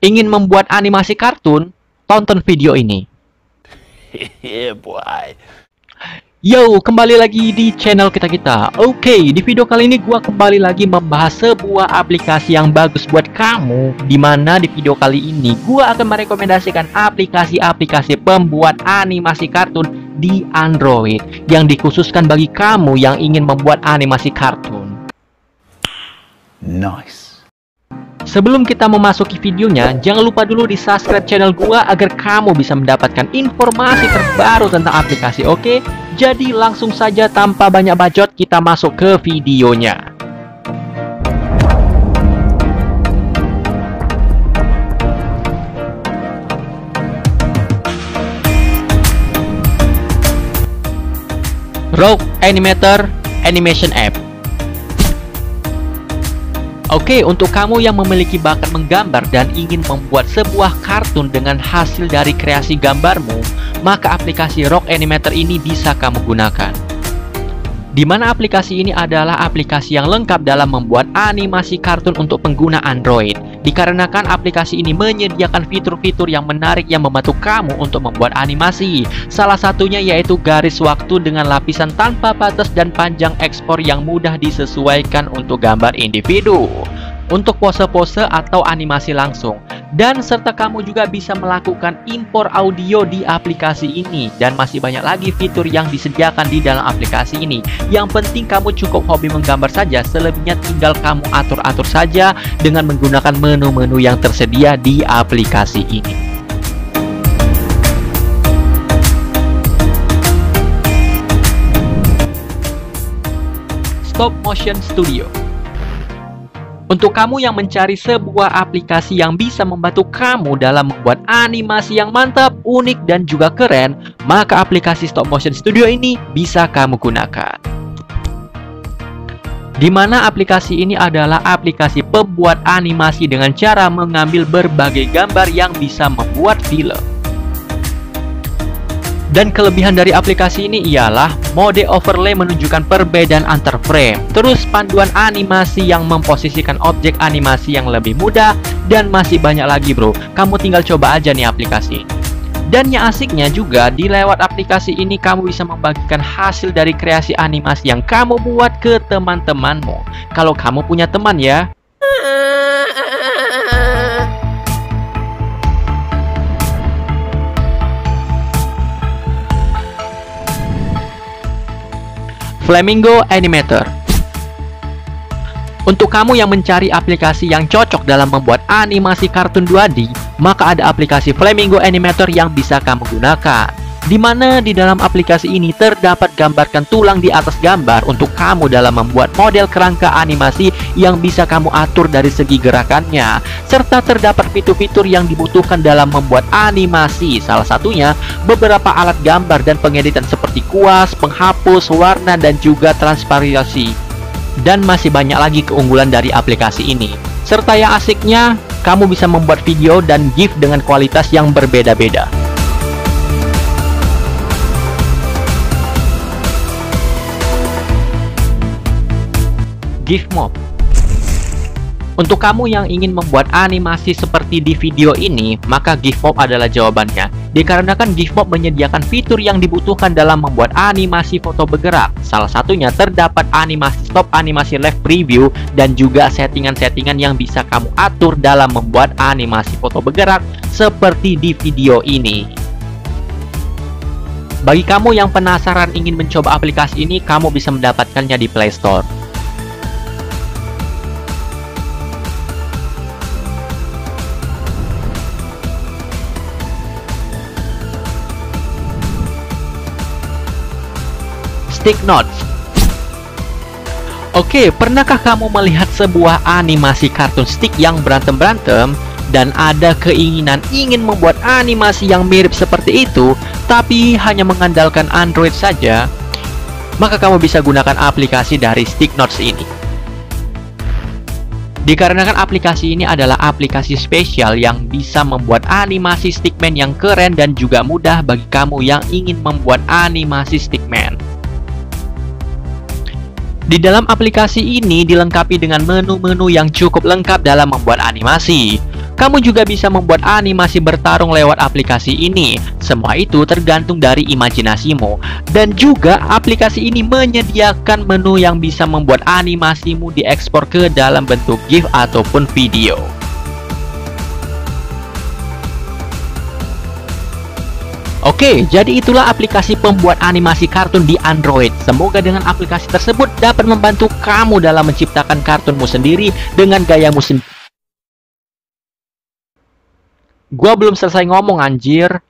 Ingin membuat animasi kartun? Tonton video ini. Yo, kembali lagi di channel kita-kita. Oke, di video kali ini gua kembali lagi membahas sebuah aplikasi yang bagus buat kamu, dimana di video kali ini gua akan merekomendasikan aplikasi-aplikasi pembuat animasi kartun di Android yang dikhususkan bagi kamu yang ingin membuat animasi kartun. Nice. Sebelum kita memasuki videonya, jangan lupa dulu di subscribe channel gua agar kamu bisa mendapatkan informasi terbaru tentang aplikasi, oke? Jadi langsung saja tanpa banyak bacot kita masuk ke videonya. Rough Animator Animation App. Oke, untuk kamu yang memiliki bakat menggambar dan ingin membuat sebuah kartun dengan hasil dari kreasi gambarmu, maka aplikasi Rough Animator ini bisa kamu gunakan. Di mana aplikasi ini adalah aplikasi yang lengkap dalam membuat animasi kartun untuk pengguna Android. Dikarenakan aplikasi ini menyediakan fitur-fitur yang menarik yang membantu kamu untuk membuat animasi. Salah satunya yaitu garis waktu dengan lapisan tanpa batas dan panjang ekspor yang mudah disesuaikan untuk gambar individu, untuk pose-pose atau animasi langsung. Dan serta kamu juga bisa melakukan impor audio di aplikasi ini. Dan masih banyak lagi fitur yang disediakan di dalam aplikasi ini. Yang penting kamu cukup hobi menggambar saja, selebihnya tinggal kamu atur-atur saja dengan menggunakan menu-menu yang tersedia di aplikasi ini. Stop Motion Studio. Untuk kamu yang mencari sebuah aplikasi yang bisa membantu kamu dalam membuat animasi yang mantap, unik, dan juga keren, maka aplikasi Stop Motion Studio ini bisa kamu gunakan. Di mana aplikasi ini adalah aplikasi pembuat animasi dengan cara mengambil berbagai gambar yang bisa membuat film. Dan kelebihan dari aplikasi ini ialah mode overlay menunjukkan perbedaan antar frame, terus panduan animasi yang memposisikan objek animasi yang lebih mudah, dan masih banyak lagi bro. Kamu tinggal coba aja nih aplikasi. Dan yang asiknya juga, di lewat aplikasi ini kamu bisa membagikan hasil dari kreasi animasi yang kamu buat ke teman-temanmu. Kalau kamu punya teman ya. Flamingo Animator. Untuk kamu yang mencari aplikasi yang cocok dalam membuat animasi kartun 2D, maka ada aplikasi Flamingo Animator yang bisa kamu gunakan. Dimana di dalam aplikasi ini terdapat gambarkan tulang di atas gambar untuk kamu dalam membuat model kerangka animasi yang bisa kamu atur dari segi gerakannya. Serta terdapat fitur-fitur yang dibutuhkan dalam membuat animasi. Salah satunya beberapa alat gambar dan pengeditan seperti kuas, penghapus, warna, dan juga transparansi. Dan masih banyak lagi keunggulan dari aplikasi ini. Serta yang asiknya, kamu bisa membuat video dan GIF dengan kualitas yang berbeda-beda. GifMob. Untuk kamu yang ingin membuat animasi seperti di video ini, maka GifMob adalah jawabannya. Dikarenakan GifMob menyediakan fitur yang dibutuhkan dalam membuat animasi foto bergerak. Salah satunya terdapat animasi stop, animasi live preview, dan juga settingan-settingan yang bisa kamu atur dalam membuat animasi foto bergerak seperti di video ini. Bagi kamu yang penasaran ingin mencoba aplikasi ini, kamu bisa mendapatkannya di Play Store. Stick Notes. Oke, pernahkah kamu melihat sebuah animasi kartun stick yang berantem-berantem dan ada keinginan ingin membuat animasi yang mirip seperti itu tapi hanya mengandalkan Android saja? Maka kamu bisa gunakan aplikasi dari Stick Notes ini. Dikarenakan aplikasi ini adalah aplikasi spesial yang bisa membuat animasi stickman yang keren dan juga mudah bagi kamu yang ingin membuat animasi stickman. Di dalam aplikasi ini dilengkapi dengan menu-menu yang cukup lengkap dalam membuat animasi. Kamu juga bisa membuat animasi bertarung lewat aplikasi ini. Semua itu tergantung dari imajinasimu. Dan juga aplikasi ini menyediakan menu yang bisa membuat animasimu diekspor ke dalam bentuk GIF ataupun video. Oke, jadi itulah aplikasi pembuat animasi kartun di Android. Semoga dengan aplikasi tersebut dapat membantu kamu dalam menciptakan kartunmu sendiri dengan gayamu sendiri. Gua belum selesai ngomong, anjir.